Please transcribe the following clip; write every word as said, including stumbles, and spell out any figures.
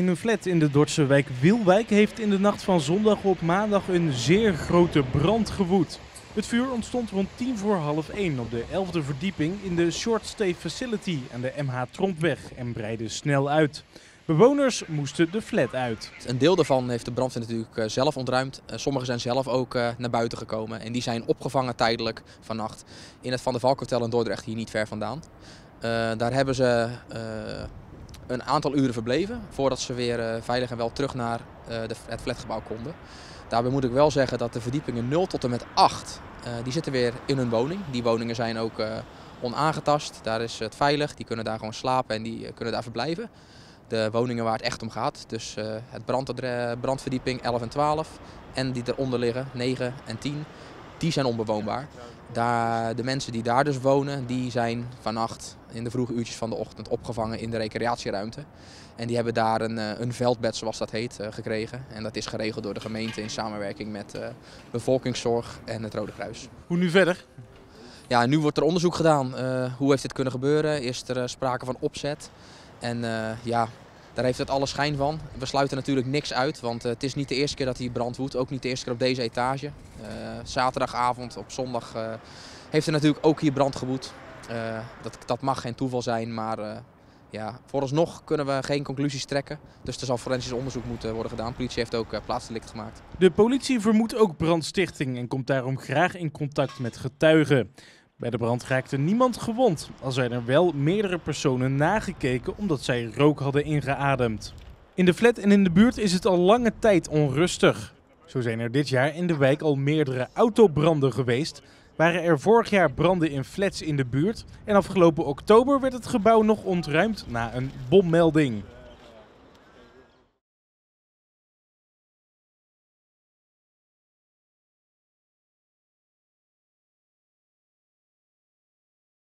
In een flat in de Dordtse wijk Wielwijk heeft in de nacht van zondag op maandag een zeer grote brand gewoed. Het vuur ontstond rond tien voor half één op de elfde verdieping in de Short Stay Facility aan de M H Trompweg en breidde snel uit. Bewoners moesten de flat uit. Een deel daarvan heeft de brandweer natuurlijk zelf ontruimd. Sommigen zijn zelf ook naar buiten gekomen en die zijn opgevangen tijdelijk vannacht in het Van der Valk hotel in Dordrecht, hier niet ver vandaan. Uh, daar hebben ze uh, een aantal uren verbleven voordat ze weer uh, veilig en wel terug naar uh, de, het flatgebouw konden. Daarbij moet ik wel zeggen dat de verdiepingen nul tot en met acht, uh, die zitten weer in hun woning. Die woningen zijn ook uh, onaangetast, daar is het veilig, die kunnen daar gewoon slapen en die uh, kunnen daar verblijven. De woningen waar het echt om gaat, dus uh, het brand, uh, brandverdieping elf en twaalf en die eronder liggen, negen en tien, die zijn onbewoonbaar. Daar, de mensen die daar dus wonen, die zijn vannacht in de vroege uurtjes van de ochtend opgevangen in de recreatieruimte. En die hebben daar een, een veldbed, zoals dat heet, gekregen. En dat is geregeld door de gemeente in samenwerking met uh, bevolkingszorg en het Rode Kruis. Hoe nu verder? Ja, nu wordt er onderzoek gedaan. Uh, hoe heeft dit kunnen gebeuren? Is er uh, sprake van opzet? En uh, ja, daar heeft het alle schijn van. We sluiten natuurlijk niks uit, want uh, het is niet de eerste keer dat hier brand woedt. Ook niet de eerste keer op deze etage. Uh, zaterdagavond, op zondag, uh, heeft er natuurlijk ook hier brand gewoed. Uh, dat, dat mag geen toeval zijn, maar uh, ja, vooralsnog kunnen we geen conclusies trekken. Dus er zal forensisch onderzoek moeten worden gedaan. De politie heeft ook uh, plaatsdelict gemaakt. De politie vermoedt ook brandstichting en komt daarom graag in contact met getuigen. Bij de brand raakte niemand gewond, al zijn er wel meerdere personen nagekeken omdat zij rook hadden ingeademd. In de flat en in de buurt is het al lange tijd onrustig. Zo zijn er dit jaar in de wijk al meerdere autobranden geweest, waren er vorig jaar branden in flats in de buurt en afgelopen oktober werd het gebouw nog ontruimd na een bommelding.